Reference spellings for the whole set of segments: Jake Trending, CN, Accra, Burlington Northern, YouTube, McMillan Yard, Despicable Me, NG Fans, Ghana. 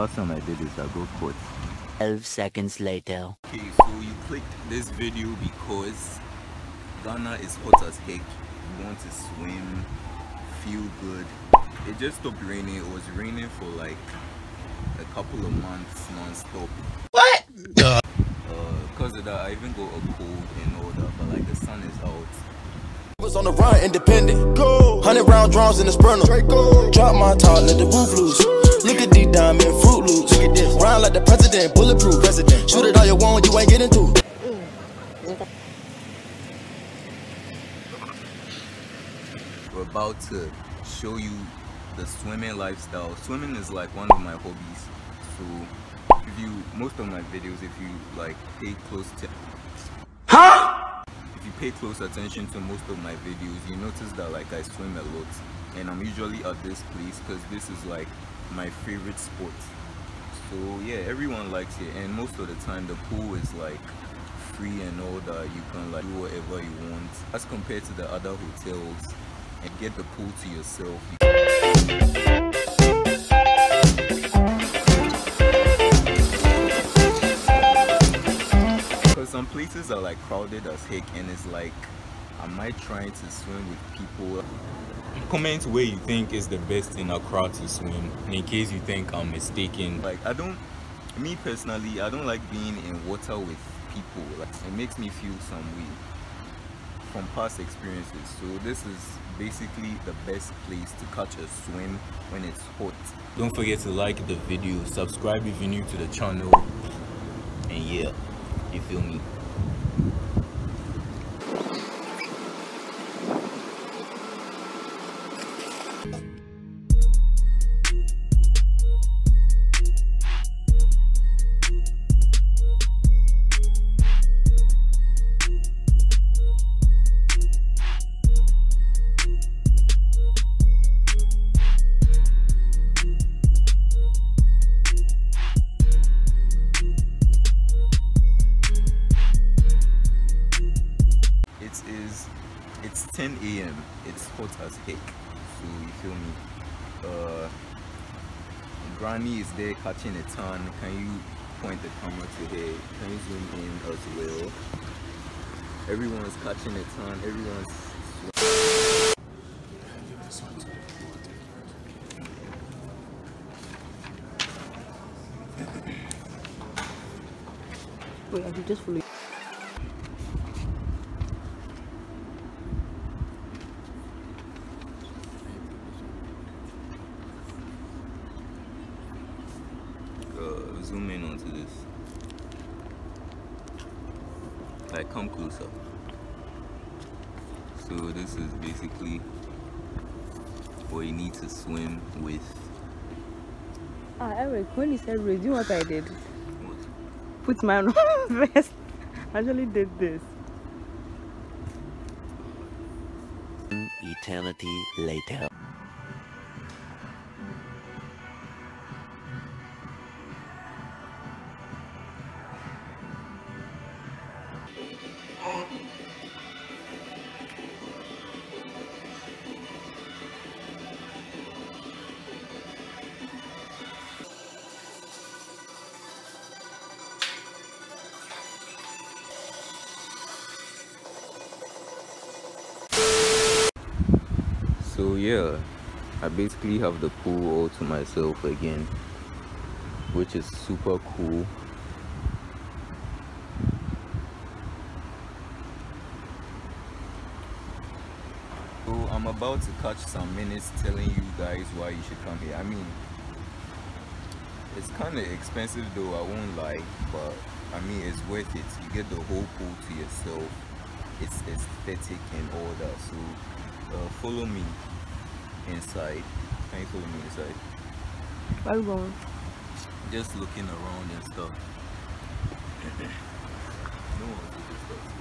last time I did this, I go quote. 12 seconds later. Okay, so you clicked this video because Ghana is hot as heck. You want to swim, feel good. It just stopped raining. It was raining for like a couple of months non-stop. What? Because of that, I even got a cold and all that, but like the sun is out. Was on the run, independent. Go. 100 round drums in the sprinter. Drop my top, let the roof loose. Look at these diamond fruit loops. Look at this. Round like the president, bulletproof president. Shoot it all you want, you ain't getting to. We're about to show you the swimming lifestyle. Swimming is like one of my hobbies. So, if you most of my videos, if you like pay close attention. If you pay close attention to most of my videos, you notice that like I swim a lot, and I'm usually at this place because this is like my favorite sport. So yeah, everyone likes it, and most of the time the pool is like free and all that. You can like do whatever you want as compared to the other hotels, and get the pool to yourself. Some places are like crowded as heck, and it's like, am I trying to swim with people? Comment where you think is the best in Accra to swim, and in case you think I'm mistaken. Like me personally, I don't like being in water with people. Like, it makes me feel some way from past experiences. So this is basically the best place to catch a swim when it's hot. Don't forget to like the video, subscribe if you're new to the channel, and yeah. You feel me? It's 10 a.m. It's hot as heck, so you feel me. Granny is there catching a tan. Can you point the camera to her? Can you zoom in as well? Everyone's catching a tan. Wait, I did just follow you. Zoom in onto this. Like, come closer. So this is basically what you need to swim with. Eric, when you said raise, you know what I did? What? Put my own vest. I actually did this. An eternity later. So yeah, I basically have the pool all to myself again, which is super cool. So I'm about to catch some minutes telling you guys why you should come here. I mean, it's kind of expensive though, I won't lie, but I mean it's worth it. You get the whole pool to yourself. It's aesthetic and all that. So follow me inside. Can you follow me inside? Where are you going? Just looking around and stuff. No one did this stuff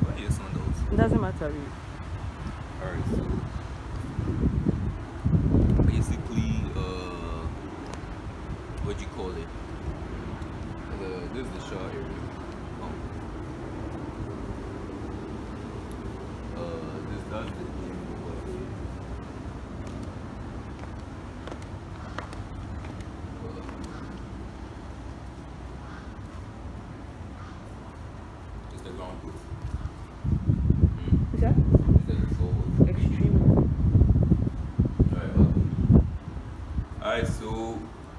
too. Why are your sandals? It doesn't matter. Alright, so basically what do you call it? This is the shower area. That's the gym over here.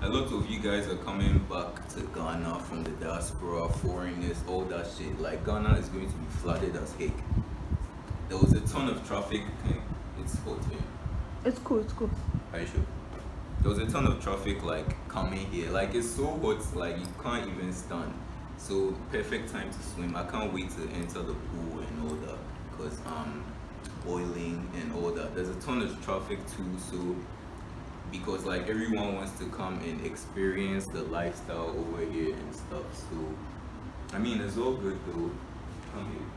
A lot of you guys are coming back to Ghana from the diaspora, foreigners, all that shit. Like, Ghana is going to be flooded as heck. There was a ton of traffic. Okay? It's hot here. It's cool, it's cool. Are you sure? There was a ton of traffic, like, coming here. Like, it's so hot, like, you can't even stand. So, perfect time to swim. I can't wait to enter the pool and all that, because boiling and all that. There's a ton of traffic too, so... because like everyone wants to come and experience the lifestyle over here and stuff, so I mean it's all good though. Come here.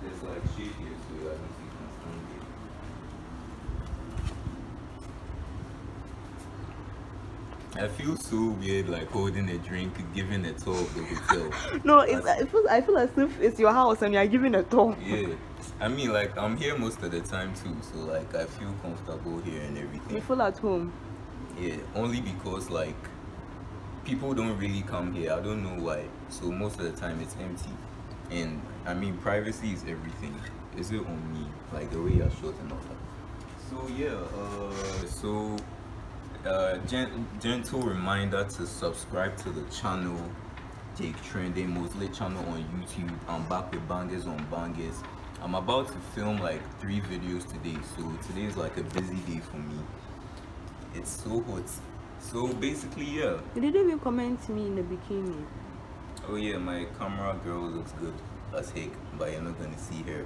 There's like shit here, so I don't see I feel so weird, like holding a drink, giving a tour of the hotel. No, it's, I feel as if it's your house and you're giving a tour. Yeah, I mean, like I'm here most of the time too, so like I feel comfortable here and everything. You feel at home. Yeah, only because like people don't really come here. I don't know why. So most of the time it's empty, and I mean privacy is everything. Is it on me? Like the way you're short and all that. So yeah. Gentle reminder to subscribe to the channel, Jake Trending, mostly channel on YouTube. I'm back with bangers on bangers. I'm about to film like 3 videos today, so today is like a busy day for me. It's so hot. So basically, yeah. Didn't you comment me in the bikini? Oh yeah, my camera girl looks good as heck, but you're not gonna see her.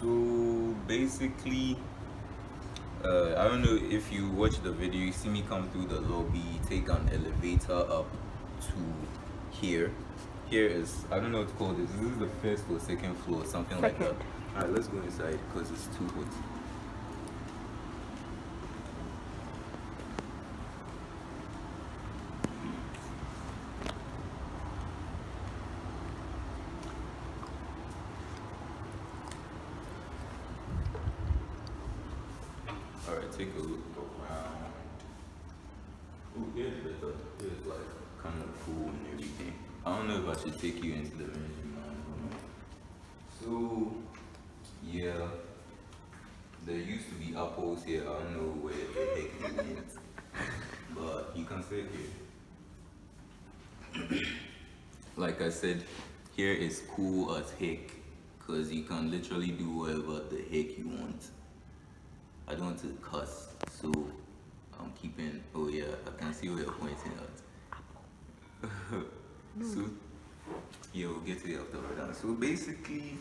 So basically. I don't know if you watch the video, you see me come through the lobby, take an elevator up to here. Here is, I don't know what to call this. This is the first or second floor, something like that. Alright, let's go inside because it's too hot. Take a look around. Oh, yeah, it's like kind of cool and everything. I don't know if I should take you into the bedroom. So, yeah, there used to be apples here. I don't know where the heck it is, but you can sit here. Like I said, here is cool as heck because you can literally do whatever the heck you want. I don't want to cuss, so I'm keeping. Oh yeah, I can see what you're pointing at. So yeah, we'll get to it after we're done. So basically,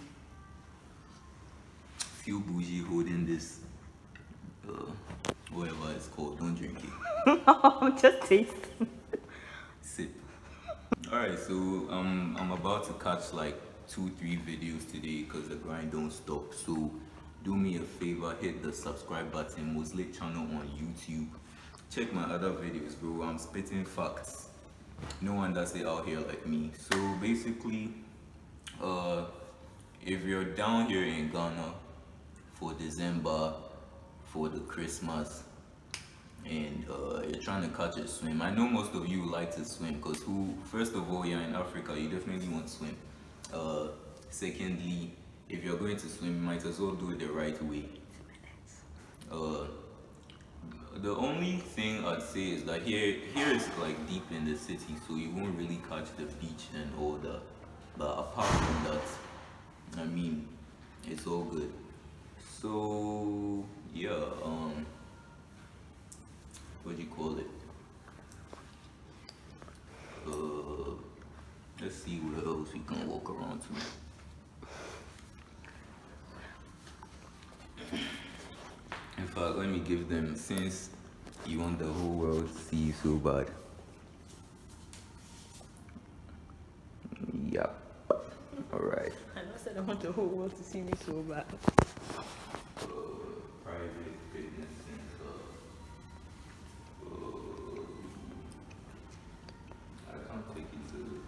feel bougie holding this, whatever it's called. Don't drink it. No, just taste. Sip. All right, so I'm about to catch like 2-3 videos today because the grind don't stop. So. Do me a favor, hit the subscribe button, mostly channel on YouTube. Check my other videos, bro. I'm spitting facts. No one does it out here like me. So basically, if you're down here in Ghana for December, for the Christmas, and you're trying to catch a swim, I know most of you like to swim because first of all, you're in Africa, you definitely want to swim. Secondly, if you're going to swim, you might as well do it the right way. The only thing I'd say is that here is like deep in the city, so you won't really catch the beach and all that. But apart from that, I mean, it's all good. So yeah, what do you call it? Let's see where else we can walk around to. In fact, let me give them, since you want the whole world to see you so bad. Yeah. Alright. I said I want the whole world to see me so bad. Private fitness center. I can't take it to...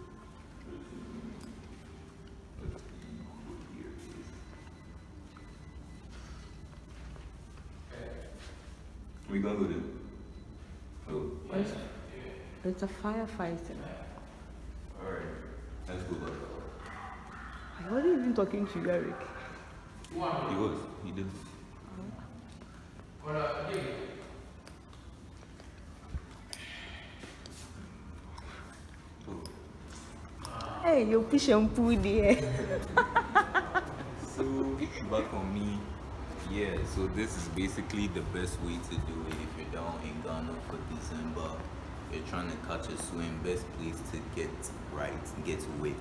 We gonna go there. It's a firefighter. Alright, let's go. I wasn't even talking to you, Eric. He was. He didn't. Hey, you push and pull there. So back on me. Yeah, so this is basically the best way to do it. If you're down in Ghana for December, you're trying to catch a swim, best place to get right, get wet.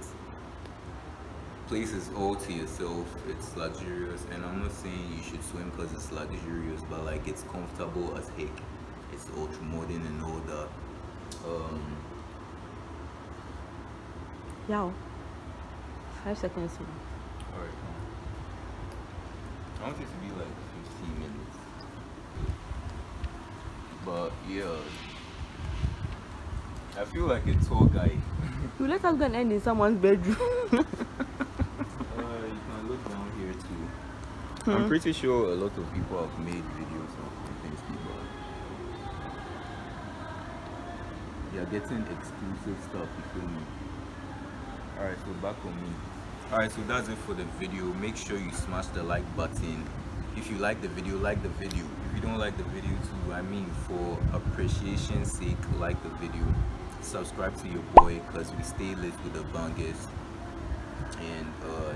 Place is all to yourself, it's luxurious, and I'm not saying you should swim because it's luxurious, but like it's comfortable as heck. It's ultra modern and all that. Yeah, 5 seconds. Alright, I want it to be like 15 minutes, but yeah, I feel like a tour guide. You let us go and end in someone's bedroom. You can look down here too. Hmm. I'm pretty sure a lot of people have made videos of things, but they are getting exclusive stuff, you feel me? Alright, so back on me. Alright, so that's it for the video. Make sure you smash the like button. If you like the video, like the video. If you don't like the video too, I mean, for appreciation's sake, like the video. Subscribe to your boy, because we stay lit with the bangers. And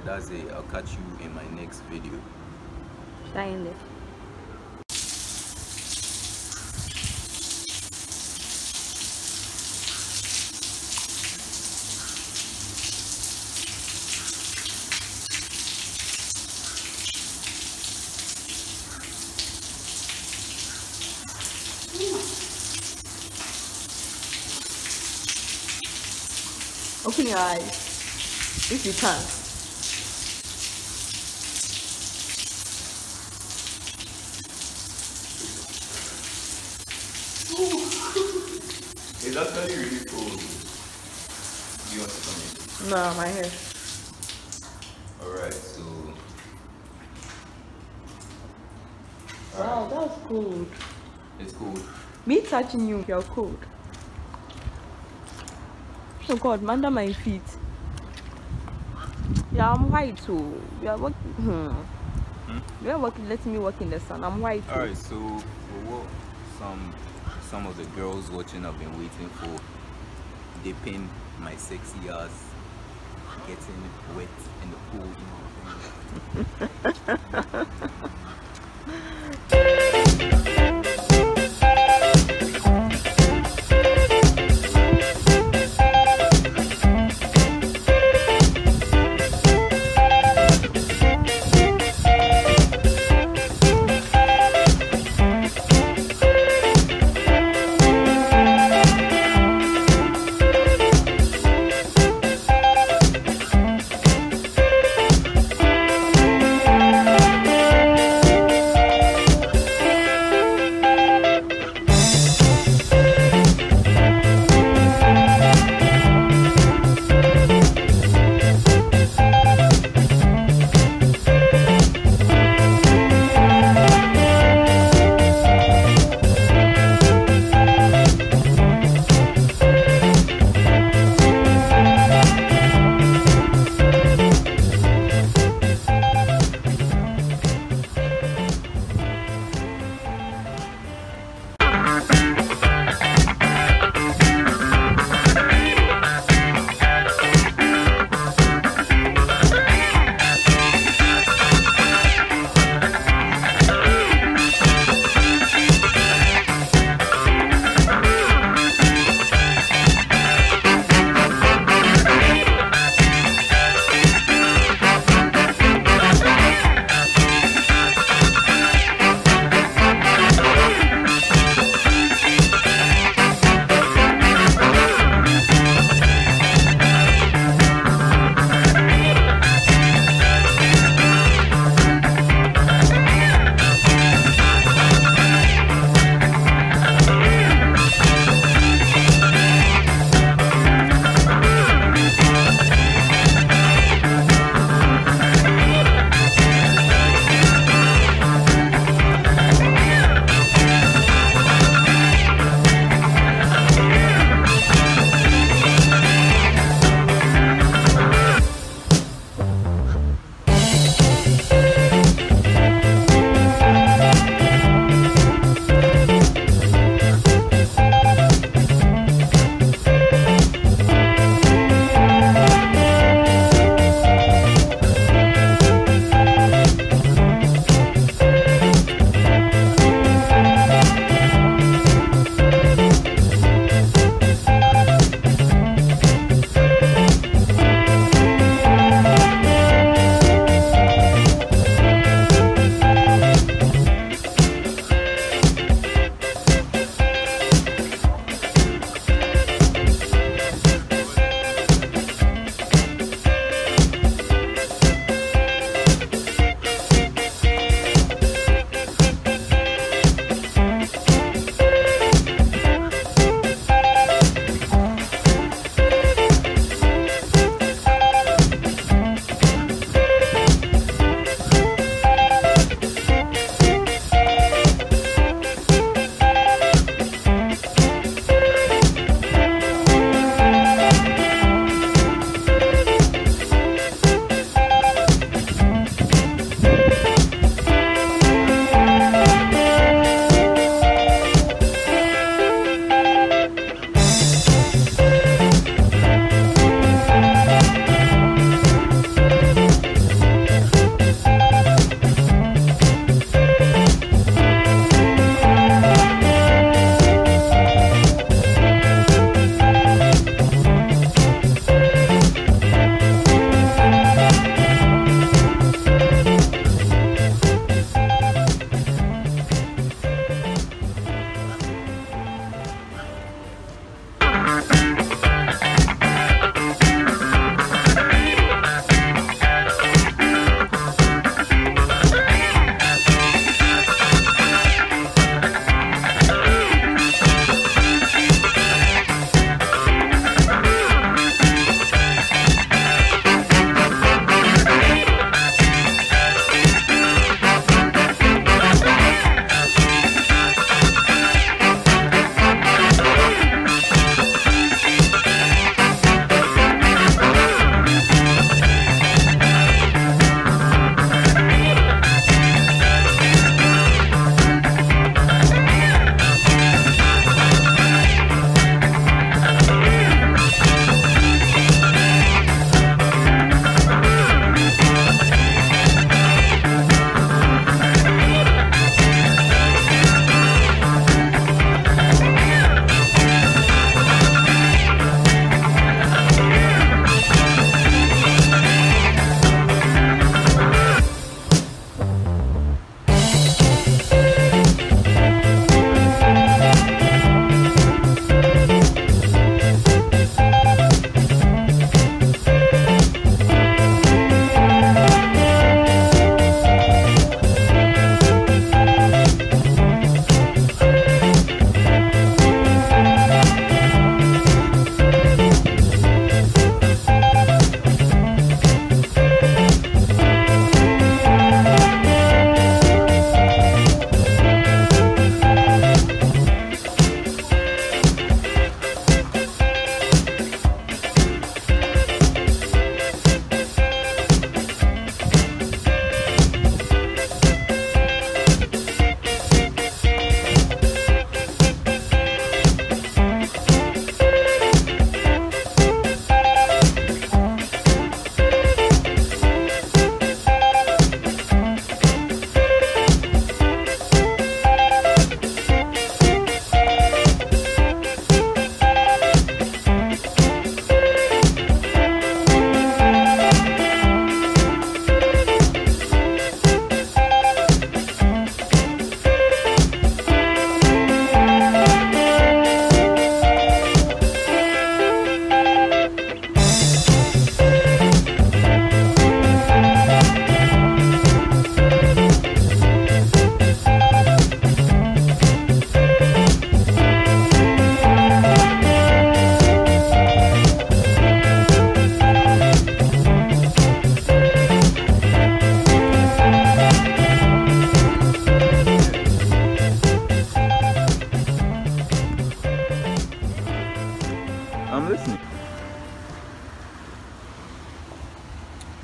that's it. I'll catch you in my next video. Shine lit. Open your eyes, if you can. Is that actually really cool? Do you want something? No, my hair. Alright, so... Wow, that was cold. It's cold. Me touching you, you're cold. Oh God, under my feet. Yeah, I'm white too. We are working. We are working. Letting me work in the sun. I'm white. All right. So for what some of the girls watching have been waiting for, they pin my sexy ass getting wet in the pool.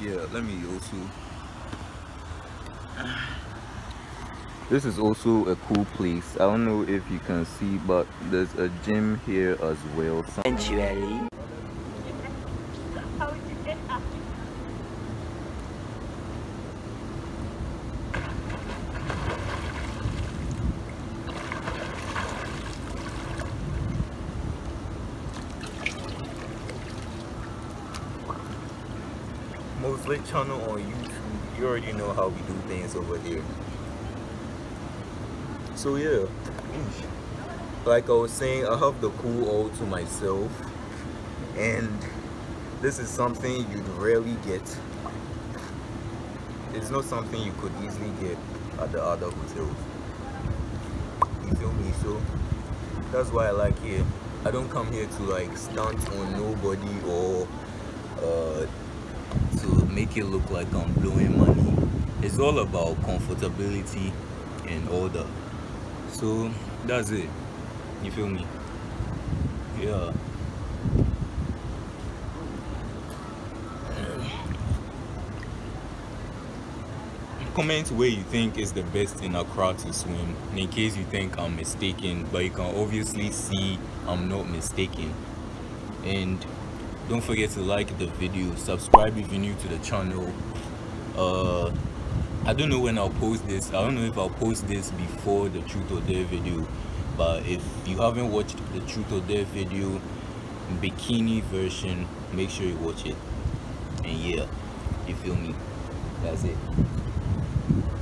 yeah, let me also. This is also a cool place. I don't know if you can see, but there's a gym here as well. Sanctuary. Mostly channel on YouTube. You already know how we do things over here. So yeah, like I was saying, I have the cool all to myself, and this is something you'd rarely get. It's not something you could easily get at the other hotels. You feel me? So that's why I like here. I don't come here to like stunt on nobody or to make it look like I'm blowing money. It's all about comfortability and order. So that's it, you feel me? Yeah. Comment where you think is the best in Accra to swim, in case you think I'm mistaken, but you can obviously see I'm not mistaken. And don't forget to like the video, subscribe if you're new to the channel. I don't know when I'll post this. I don't know if I'll post this before the Truth or Dare video, but if you haven't watched the Truth or Dare video bikini version, make sure you watch it. And yeah, you feel me? That's it.